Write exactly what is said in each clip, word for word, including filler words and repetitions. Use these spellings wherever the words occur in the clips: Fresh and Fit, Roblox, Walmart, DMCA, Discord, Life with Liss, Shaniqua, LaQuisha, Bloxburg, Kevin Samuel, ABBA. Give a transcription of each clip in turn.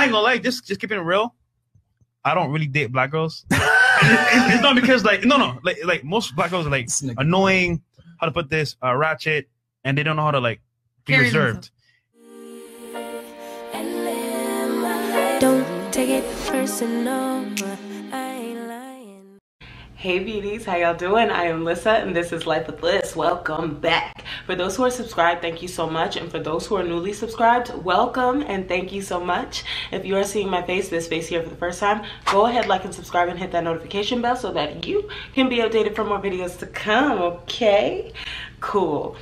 I ain't gonna lie, just just keeping it real. I don't really date black girls. it's, it's, it's not because like no no like like most black girls are like annoying. How to put this uh, ratchet, and they don't know how to like be Carry reserved. Myself. Don't take it personal. Hey beauties, how y'all doing? I am Lissa and this is Life with Liss. Welcome back. For those who are subscribed, thank you so much. And for those who are newly subscribed, welcome and thank you so much. If you are seeing my face, this face here for the first time, go ahead, like and subscribe and hit that notification bell so that you can be updated for more videos to come, okay? Cool.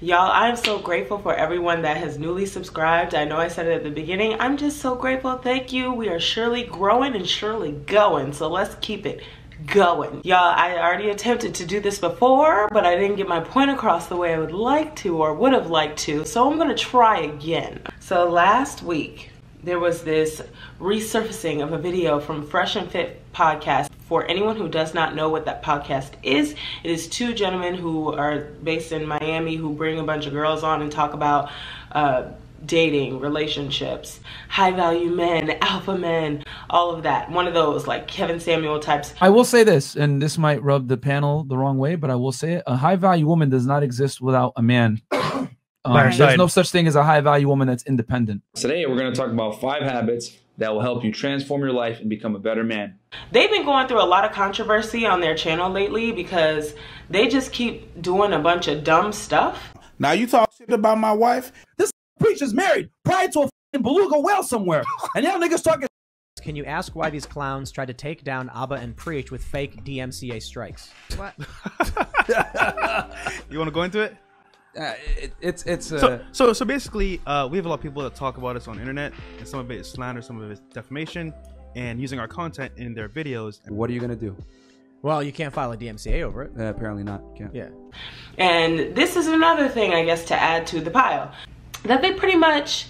Y'all, I am so grateful for everyone that has newly subscribed. I know I said it at the beginning. I'm just so grateful. Thank you. We are surely growing and surely going. So let's keep it going. Y'all, I already attempted to do this before, but I didn't get my point across the way I would like to or would have liked to, so I'm gonna try again. So last week, there was this resurfacing of a video from Fresh and Fit podcast. For anyone who does not know what that podcast is, it is two gentlemen who are based in Miami who bring a bunch of girls on and talk about uh, dating, relationships, high value men, alpha men, all of that. One of those like Kevin Samuel types. I will say this, and this might rub the panel the wrong way, but I will say it. A high value woman does not exist without a man. Um, there's side. no such thing as a high value woman that's independent. Today, we're going to talk about five habits that will help you transform your life and become a better man. They've been going through a lot of controversy on their channel lately because they just keep doing a bunch of dumb stuff. Now you talk shit about my wife. This Preacher's married, prior to a f***ing beluga whale somewhere, and y'all niggas talking. Can you ask why these clowns tried to take down ABBA and Preach with fake D M C A strikes? What? You want to go into it? Uh, it it's it's uh... so, so so basically, uh, we have a lot of people that talk about us on the internet, and some of it is slander, some of it is defamation, and using our content in their videos. What are you gonna do? Well, you can't file a D M C A over it. Uh, apparently not. Can't. Yeah. And this is another thing, I guess, to add to the pile. That they pretty much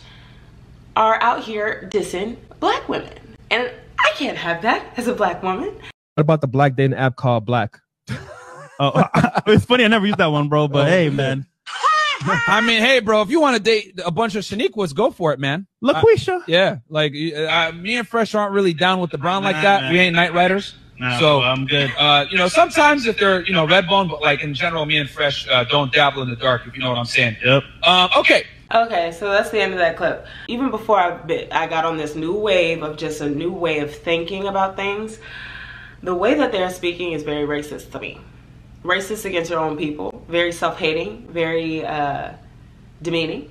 are out here dissing black women. And I can't have that as a black woman. What about the black dating app called Black? Oh, it's funny, I never used that one, bro, but oh, hey, man. I mean, hey, bro, if you want to date a bunch of Shaniquas, go for it, man. LaQuisha. I, yeah, like, I, me and Fresh aren't really down with the brown like nah, that. Man. We ain't night riders. Nah, so, I'm good. Uh, you know, sometimes if they're, you know, red bone, but like in general, me and Fresh uh, don't dabble in the dark, if you know what I'm saying. Yep. Um, okay. Okay, so that's the end of that clip. Even before I bit, I got on this new wave of just a new way of thinking about things. The way that they're speaking is very racist to me. Racist against your own people. Very self-hating. Very uh, demeaning.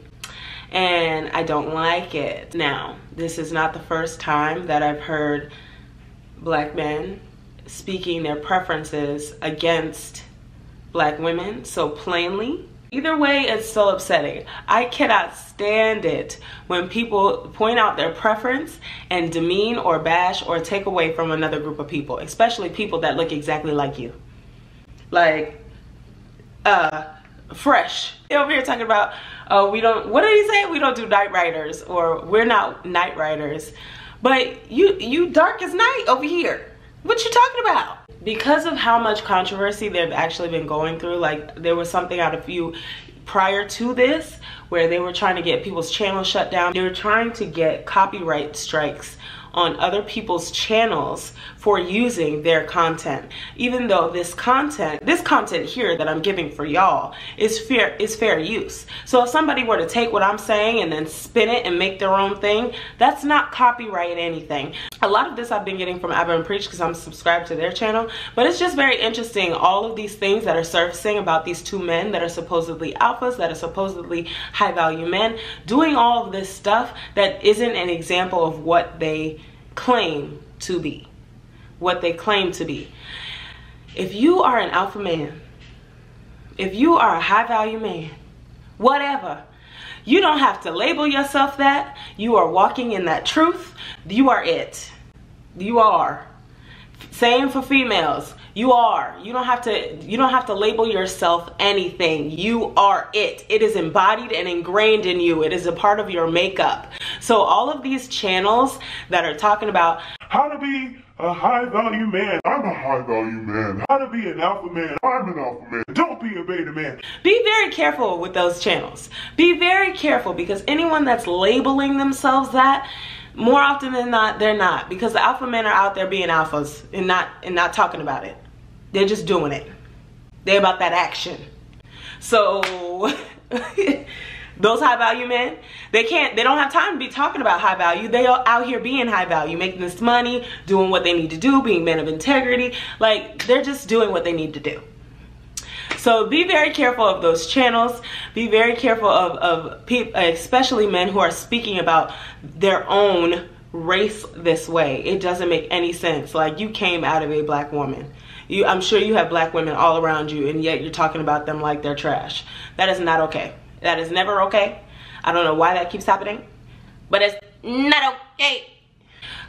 And I don't like it. Now, this is not the first time that I've heard black men speaking their preferences against black women so plainly. Either way, it's so upsetting. I cannot stand it when people point out their preference and demean or bash or take away from another group of people, especially people that look exactly like you. Like, uh, Fresh. They're over here talking about, oh, we don't, what did he say? We don't do night riders, or we're not night riders. But you, you dark as night over here. What you talking about? Because of how much controversy they've actually been going through, like there was something out a few prior to this where they were trying to get people's channels shut down. They were trying to get copyright strikes on other people's channels for using their content. Even though this content, this content here that I'm giving for y'all is fair, is fair use. So if somebody were to take what I'm saying and then spin it and make their own thing, that's not copyright anything. A lot of this I've been getting from ABBA and Preach because I'm subscribed to their channel, but it's just very interesting, all of these things that are surfacing about these two men that are supposedly alphas, that are supposedly high value men, doing all of this stuff that isn't an example of what they claim to be. What they claim to be. If you are an alpha man, if you are a high value man, whatever, you don't have to label yourself that. You are walking in that truth. You are it. You are. Same for females. You are. You don't have to, you don't have to label yourself anything. You are it. It is embodied and ingrained in you. It is a part of your makeup. So all of these channels that are talking about how to be a high value man, I'm a high value man. How to be an alpha man, I'm an alpha man. Don't be a beta man. Be very careful with those channels. Be very careful because anyone that's labeling themselves that more often than not, they're not, because the alpha men are out there being alphas and not and not talking about it. They're just doing it. They're about that action. So those high value men, they can't, they don't have time to be talking about high value. They are out here being high value, making this money, doing what they need to do, being men of integrity. Like, they're just doing what they need to do. So be very careful of those channels. Be very careful of, of people, especially men who are speaking about their own race this way. It doesn't make any sense. Like, you came out of a black woman. You, I'm sure you have black women all around you, and yet you're talking about them like they're trash. That is not okay. That is never okay. I don't know why that keeps happening, but it's not okay.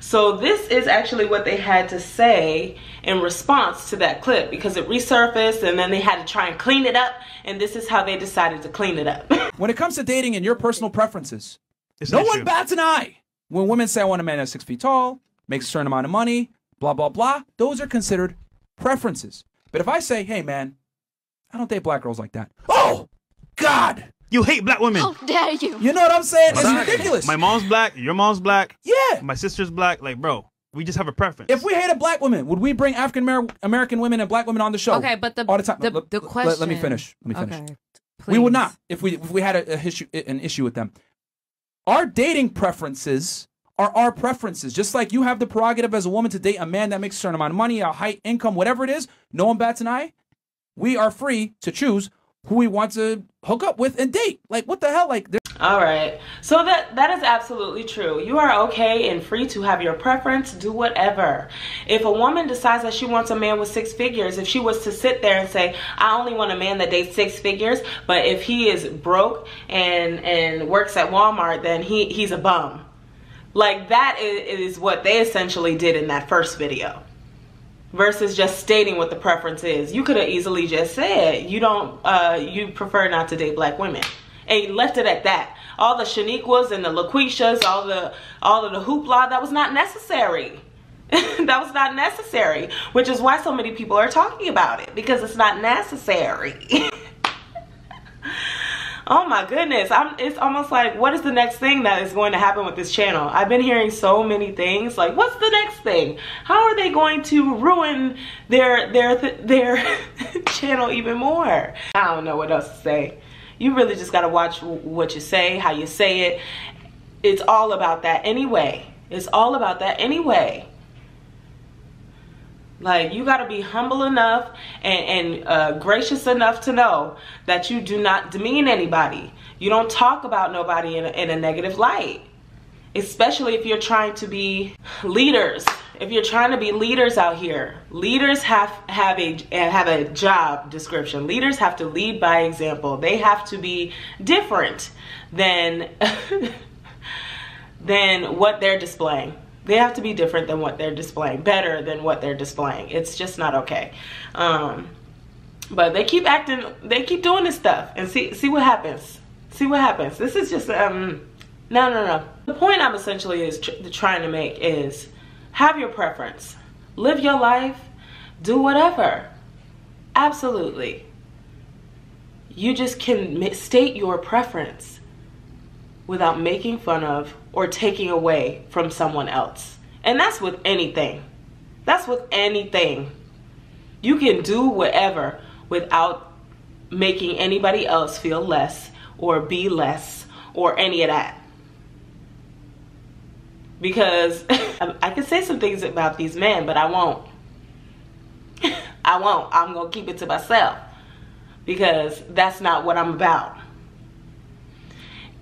So this is actually what they had to say in response to that clip, because it resurfaced and then they had to try and clean it up, and this is how they decided to clean it up. When it comes to dating and your personal preferences, it's no one bats an eye. When women say, I want a man that's six feet tall, makes a certain amount of money, blah, blah, blah, those are considered preferences. But if I say, hey man, I don't date black girls like that. Oh God! You hate black women. How dare you? You know what I'm saying? It's ridiculous. My mom's black. Your mom's black. Yeah. My sister's black. Like, bro, we just have a preference. If we hate a black woman, would we bring African Amer American women and black women on the show? Okay, but the all the time. The, the question. Let, let me finish. Let me finish. Okay, we would not if we if we had a, a issue an issue with them. Our dating preferences are our preferences. Just like you have the prerogative as a woman to date a man that makes a certain amount of money, a high income, whatever it is. No one bats an eye. We are free to choose who we want to hook up with and date. Like, what the hell? Like, all right, so that that is absolutely true. You are okay and free to have your preference, do whatever. If a woman decides that she wants a man with six figures, if she was to sit there and say, I only want a man that dates six figures, but if he is broke and and works at Walmart, then he he's a bum. Like, that is, is what they essentially did in that first video. Versus just stating what the preference is. You could have easily just said, you don't, uh, you prefer not to date black women. And you left it at that. All the Shaniquas and the LaQuishas, all the, all of the hoopla, that was not necessary. That was not necessary. Which is why so many people are talking about it. Because it's not necessary. Oh my goodness, I'm, it's almost like, what is the next thing that is going to happen with this channel? I've been hearing so many things, like, what's the next thing? How are they going to ruin their, their, their channel even more? I don't know what else to say. You really just gotta watch what you say, how you say it. It's all about that anyway. It's all about that anyway. Like, you gotta be humble enough and, and uh, gracious enough to know that you do not demean anybody. You don't talk about nobody in a, in a negative light. Especially if you're trying to be leaders. If you're trying to be leaders out here, leaders have, have, a, have a job description. Leaders have to lead by example. They have to be different than, than what they're displaying. They have to be different than what they're displaying, better than what they're displaying. It's just not okay. Um, but they keep acting, they keep doing this stuff, and see see what happens. See what happens. This is just, um, no, no, no. The point I'm essentially is tr trying to make is, have your preference. Live your life. Do whatever. Absolutely. You just can state your preference without making fun of or taking away from someone else. And that's with anything. That's with anything. You can do whatever without making anybody else feel less or be less or any of that. Because I could say some things about these men, but I won't. I won't. I'm gonna keep it to myself, because that's not what I'm about.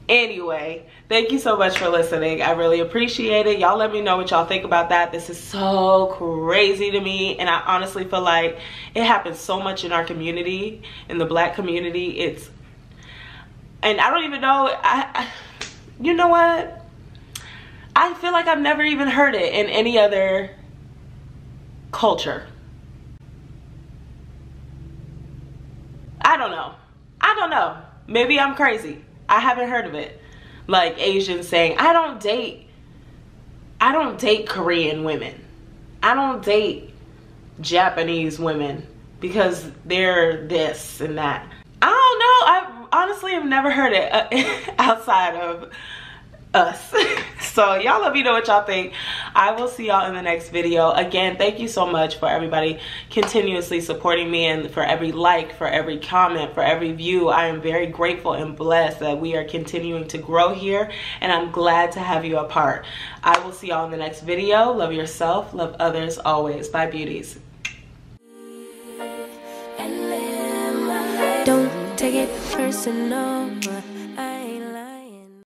Anyway, thank you so much for listening. I really appreciate it. Y'all let me know what y'all think about that. This is so crazy to me, and I honestly feel like it happens so much in our community, in the black community. It's, and I don't even know, I, I you know what? I feel like I've never even heard it in any other culture. I don't know. I don't know. Maybe I'm crazy. I haven't heard of it. Like, Asians saying, I don't date, I don't date Korean women. I don't date Japanese women because they're this and that. I don't know. I honestly have never heard it outside of us. So y'all let me know what y'all think. I will see y'all in the next video. Again, thank you so much for everybody continuously supporting me, and for every like, for every comment, for every view. I am very grateful and blessed that we are continuing to grow here, and I'm glad to have you a part. I will see y'all in the next video. Love yourself, love others always. Bye, beauties. Don't take it personal.